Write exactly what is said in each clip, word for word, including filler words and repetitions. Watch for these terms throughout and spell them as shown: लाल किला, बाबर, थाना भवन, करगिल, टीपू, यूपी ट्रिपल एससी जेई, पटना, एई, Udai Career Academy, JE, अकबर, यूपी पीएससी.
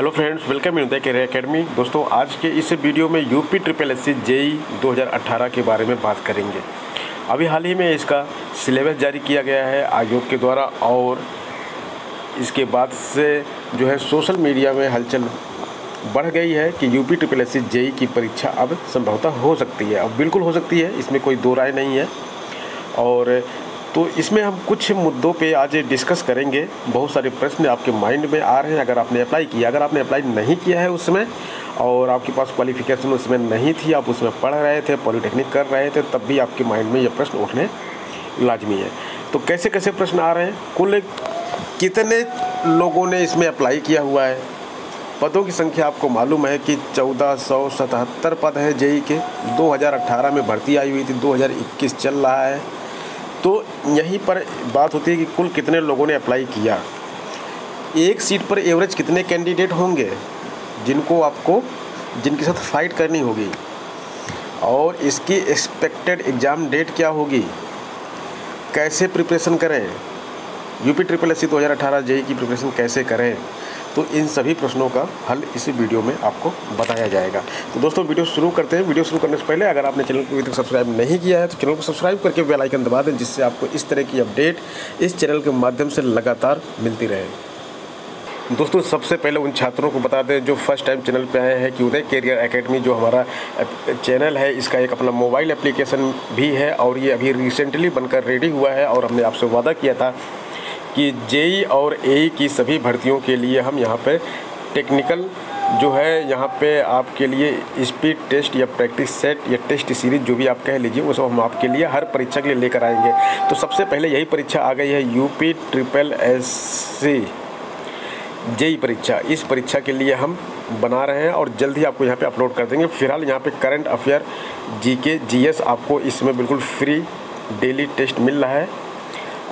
Hello friends, welcome you Uday career academy. दोस्तों, आज के इस वीडियो में यूपी ट्रिपल एससी जेई दो हज़ार अठारह के बारे में बात करेंगे। अभी हाल ही में इसका सिलेबस जारी किया गया है आयोग के द्वारा, और इसके बाद से जो है सोशल मीडिया में हलचल बढ़ गई है कि यूपी ट्रिपल एससी जेई की परीक्षा अब संभवतः हो सकती है। अब बिल्कुल हो सकती है, इसमें कोई दो राय नहीं है। और तो इसमें हम कुछ मुद्दों पे आज डिस्कस करेंगे। बहुत सारे प्रश्न आपके माइंड में आ रहे हैं अगर आपने अप्लाई किया। अगर आपने अप्लाई नहीं किया है उसमें, और आपके पास क्वालिफिकेशन उसमें नहीं थी, आप उसमें पढ़ रहे थे, पॉलिटेक्निक कर रहे थे, तब भी आपके माइंड में ये प्रश्न उठने लाजमी है। तो कैसे कैसे प्रश्न आ रहे हैं, कुल कितने लोगों ने इसमें अप्लाई किया हुआ है, पदों की संख्या आपको मालूम है कि चौदह सौ सतहत्तर पद हैं जेई के। दो हज़ार अट्ठारह में भर्ती आई हुई थी, दो हज़ार इक्कीस चल रहा है। तो यहीं पर बात होती है कि कुल कितने लोगों ने अप्लाई किया, एक सीट पर एवरेज कितने कैंडिडेट होंगे जिनको आपको जिनके साथ फाइट करनी होगी, और इसकी एक्सपेक्टेड एग्ज़ाम डेट क्या होगी, कैसे प्रिपरेशन करें, यूपी ट्रिपल एससी दो हज़ार अठारह जेई की प्रिपरेशन कैसे करें। तो इन सभी प्रश्नों का हल इसी वीडियो में आपको बताया जाएगा। तो दोस्तों, वीडियो शुरू करते हैं। वीडियो शुरू करने से पहले अगर आपने चैनल को अभी तक सब्सक्राइब नहीं किया है तो चैनल को सब्सक्राइब करके बेल आइकन दबा दें, जिससे आपको इस तरह की अपडेट इस चैनल के माध्यम से लगातार मिलती रहे। दोस्तों, सबसे पहले उन छात्रों को बता दें जो फर्स्ट टाइम चैनल पर आए हैं कि उदय कैरियर एकेडमी जो हमारा चैनल है, इसका एक अपना मोबाइल एप्लीकेशन भी है, और ये अभी रिसेंटली बनकर रेडी हुआ है। और हमने आपसे वादा किया था कि जेई और एई की सभी भर्तियों के लिए हम यहाँ पे टेक्निकल जो है यहाँ पे आपके लिए स्पीड टेस्ट या प्रैक्टिस सेट या टेस्ट सीरीज जो भी आप कह लीजिए, वो सब हम आपके लिए हर परीक्षा के लिए लेकर आएंगे। तो सबसे पहले यही परीक्षा आ गई है, यूपी ट्रिपल एससी जेई परीक्षा। इस परीक्षा के लिए हम बना रहे हैं और जल्द ही आपको यहाँ पे अपलोड कर देंगे। फिलहाल यहाँ पर करंट अफेयर, जी के, जी एस आपको इसमें बिल्कुल फ्री डेली टेस्ट मिल रहा है,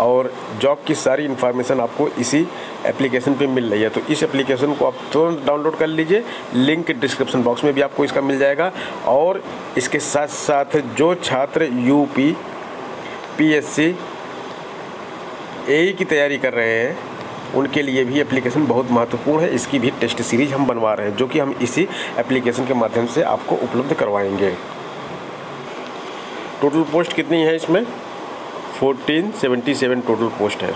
और जॉब की सारी इन्फॉर्मेशन आपको इसी एप्लीकेशन पे मिल रही है। तो इस एप्लीकेशन को आप तुरंत डाउनलोड कर लीजिए, लिंक डिस्क्रिप्शन बॉक्स में भी आपको इसका मिल जाएगा। और इसके साथ साथ जो छात्र यूपी पीएससी एई की तैयारी कर रहे हैं उनके लिए भी एप्लीकेशन बहुत महत्वपूर्ण है। इसकी भी टेस्ट सीरीज हम बनवा रहे हैं, जो कि हम इसी एप्लीकेशन के माध्यम से आपको उपलब्ध करवाएँगे। टोटल पोस्ट कितनी है इसमें? चौदह सौ सतहत्तर टोटल पोस्ट है।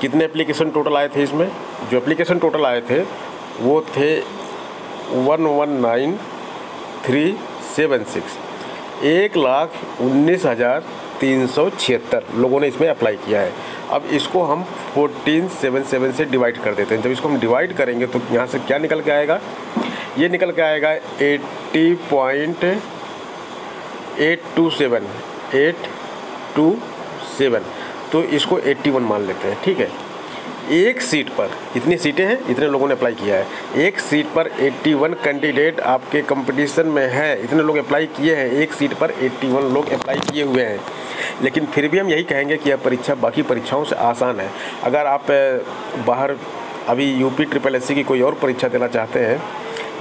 कितने एप्लीकेशन टोटल आए थे इसमें? जो एप्लीकेशन टोटल आए थे वो थे one one nine three seven six. एक लाख उन्नीस हज़ार तीन सौ छिहत्तर लोगों ने इसमें अप्लाई किया है। अब इसको हम चौदह सौ सतहत्तर से डिवाइड कर देते हैं। जब इसको हम डिवाइड करेंगे तो यहाँ से क्या निकल के आएगा? ये निकल के आएगा अस्सी पॉइंट आठ दो सात, तो इसको इक्यासी मान लेते हैं, ठीक है। एक सीट पर इतनी सीटें हैं, इतने लोगों ने अप्लाई किया है। एक सीट पर इक्यासी कैंडिडेट आपके कंपटीशन में है, इतने लोग अप्लाई किए हैं। एक सीट पर इक्यासी लोग अप्लाई किए हुए हैं। लेकिन फिर भी हम यही कहेंगे कि यह परीक्षा बाकी परीक्षाओं से आसान है। अगर आप बाहर अभी यूपी ट्रिपल एससी की कोई और परीक्षा देना चाहते हैं,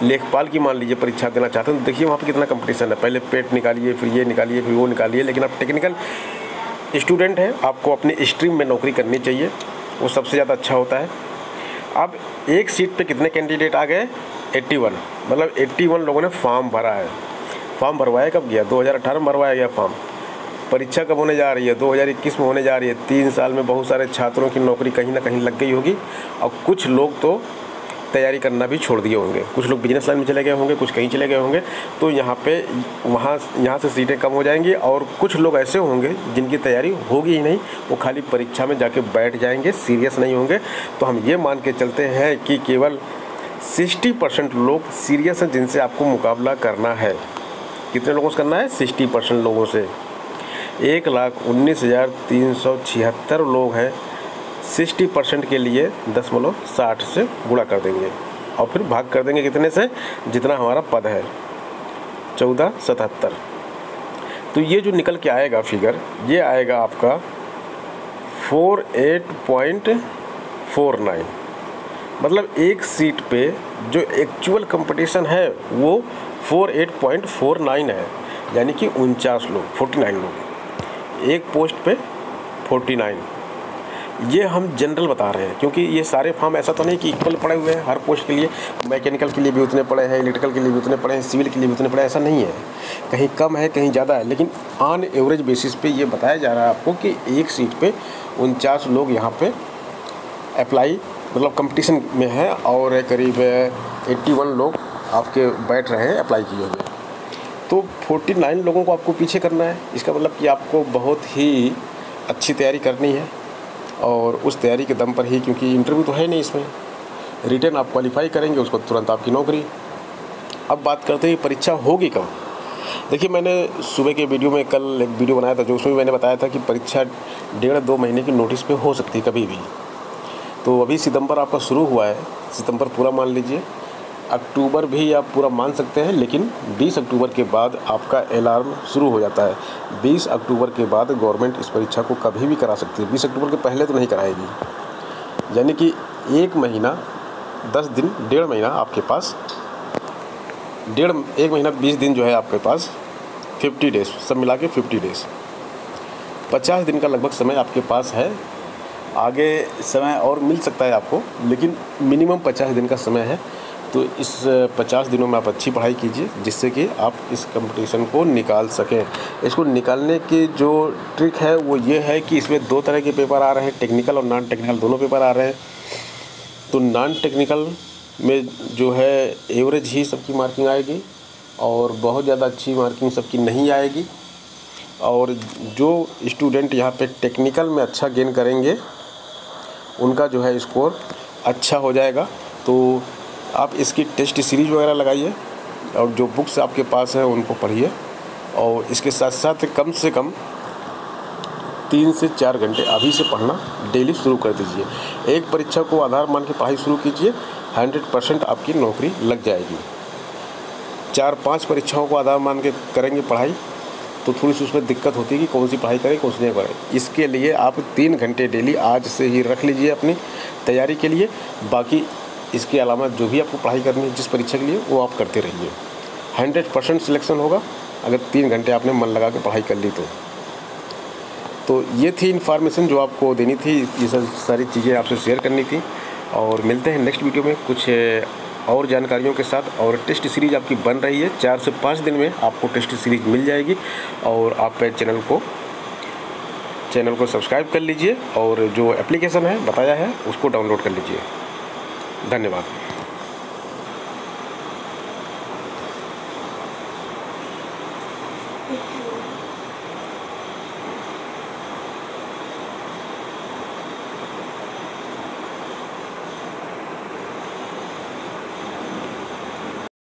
लेखपाल की मान लीजिए परीक्षा देना चाहते हैं, तो देखिए वहाँ पर कितना कंपटीशन है। पहले पेट निकालिए, फिर ये निकालिए, फिर वो निकालिए। लेकिन आप टेक्निकल स्टूडेंट हैं, आपको अपने स्ट्रीम में नौकरी करनी चाहिए, वो सबसे ज़्यादा अच्छा होता है। अब एक सीट पे कितने कैंडिडेट आ गए? इक्यासी, मतलब इक्यासी लोगों ने फॉर्म भरा है। फॉर्म भरवाया कब गया? दो हज़ार अठारह में भरवाया गया फॉर्म। परीक्षा कब होने जा रही है? दो हज़ार इक्कीस में होने जा रही है। तीन साल में बहुत सारे छात्रों की नौकरी कहीं ना कहीं लग गई होगी, और कुछ लोग तो तैयारी करना भी छोड़ दिए होंगे, कुछ लोग बिजनेस लाइन में चले गए होंगे, कुछ कहीं चले गए होंगे। तो यहाँ पे वहाँ यहाँ से सीटें कम हो जाएंगी, और कुछ लोग ऐसे होंगे जिनकी तैयारी होगी ही नहीं, वो खाली परीक्षा में जाके बैठ जाएंगे, सीरियस नहीं होंगे। तो हम ये मान के चलते हैं कि केवल साठ परसेंट लोग सीरियस हैं जिनसे आपको मुकाबला करना है। कितने लोगों से करना है? साठ परसेंट लोगों से। एक लाख उन्नीस हज़ार तीन सौ छिहत्तर लोग हैं, साठ परसेंट के लिए दशमलव साठ से गुणा कर देंगे, और फिर भाग कर देंगे कितने से? जितना हमारा पद है, चौदह सतहत्तर। तो ये जो निकल के आएगा फिगर, ये आएगा आपका अड़तालीस पॉइंट फोर नाइन। मतलब एक सीट पे जो एक्चुअल कंपटीशन है वो अड़तालीस पॉइंट फोर नाइन है, यानी कि उनचास लोग, उनचास लोग। एक पोस्ट पे उनचास। ये हम जनरल बता रहे हैं, क्योंकि ये सारे फॉर्म ऐसा तो नहीं कि इक्वल पड़े हुए हैं हर पोस्ट के लिए। मैकेनिकल के लिए भी उतने पड़े हैं, इलेक्ट्रिकल के लिए भी उतने पड़े हैं, सिविल के लिए भी उतने पड़े हैं, ऐसा नहीं है। कहीं कम है, कहीं ज़्यादा है, लेकिन ऑन एवरेज बेसिस पे ये बताया जा रहा है आपको कि एक सीट पे उनचास लोग यहाँ पर अप्लाई मतलब कंपटीशन में हैं और करीब एट्टी वन लोग आपके बैठ रहे हैं अप्लाई किए हुए। तो फोर्टी नाइन लोगों को आपको पीछे करना है। इसका मतलब कि आपको बहुत ही अच्छी तैयारी करनी है और उस तैयारी के दम पर ही, क्योंकि इंटरव्यू तो है नहीं इसमें, रिटर्न आप क्वालिफाई करेंगे उसको तुरंत आपकी नौकरी। अब बात करते हैं परीक्षा होगी कब। देखिए, मैंने सुबह के वीडियो में कल एक वीडियो बनाया था जो उसमें मैंने बताया था कि परीक्षा डेढ़ दो महीने की नोटिस पे हो सकती है कभी भी। तो अभी सितंबर आपका शुरू हुआ है, सितंबर पूरा मान लीजिए, अक्टूबर भी आप पूरा मान सकते हैं, लेकिन बीस अक्टूबर के बाद आपका अलार्म शुरू हो जाता है। बीस अक्टूबर के बाद गवर्नमेंट इस परीक्षा को कभी भी करा सकती है, बीस अक्टूबर के पहले तो नहीं कराएगी। यानी कि एक महीना दस दिन डेढ़ महीना आपके पास, डेढ़ एक महीना बीस दिन जो है आपके पास, पचास डेज सब मिला के पचास डेज पचास दिन का लगभग समय आपके पास है। आगे समय और मिल सकता है आपको, लेकिन मिनिमम पचास दिन का समय है। तो इस पचास दिनों में आप अच्छी पढ़ाई कीजिए जिससे कि आप इस कंपटीशन को निकाल सकें। इसको निकालने की जो ट्रिक है वो ये है कि इसमें दो तरह के पेपर आ रहे हैं, टेक्निकल और नॉन टेक्निकल दोनों पेपर आ रहे हैं। तो नॉन टेक्निकल में जो है एवरेज ही सबकी मार्किंग आएगी और बहुत ज़्यादा अच्छी मार्किंग सबकी नहीं आएगी। और जो स्टूडेंट यहाँ पर टेक्निकल में अच्छा गेन करेंगे उनका जो है स्कोर अच्छा हो जाएगा। तो आप इसकी टेस्ट सीरीज़ वगैरह लगाइए और जो बुक्स आपके पास हैं उनको पढ़िए और इसके साथ साथ कम से कम तीन से चार घंटे अभी से पढ़ना डेली शुरू कर दीजिए। एक परीक्षा को आधार मान के पढ़ाई शुरू कीजिए, सौ परसेंट आपकी नौकरी लग जाएगी। चार पांच परीक्षाओं को आधार मान के करेंगे पढ़ाई तो थोड़ी सी उसमें दिक्कत होती है कि कौन सी पढ़ाई करें कौन सी नहीं करें। इसके लिए आप तीन घंटे डेली आज से ही रख लीजिए अपनी तैयारी के लिए। बाकी इसके अलावा जो भी आपको पढ़ाई करनी है जिस परीक्षा के लिए वो आप करते रहिए। सौ परसेंट सिलेक्शन होगा अगर तीन घंटे आपने मन लगा के पढ़ाई कर ली तो। तो ये थी इन्फॉर्मेशन जो आपको देनी थी, ये सब सारी चीज़ें आपसे शेयर करनी थी। और मिलते हैं नेक्स्ट वीडियो में कुछ और जानकारियों के साथ। और टेस्ट सीरीज़ आपकी बन रही है, चार से पाँच दिन में आपको टेस्ट सीरीज़ मिल जाएगी। और आप चैनल को चैनल को सब्सक्राइब कर लीजिए और जो एप्लीकेशन है बताया है उसको डाउनलोड कर लीजिए। धन्यवाद।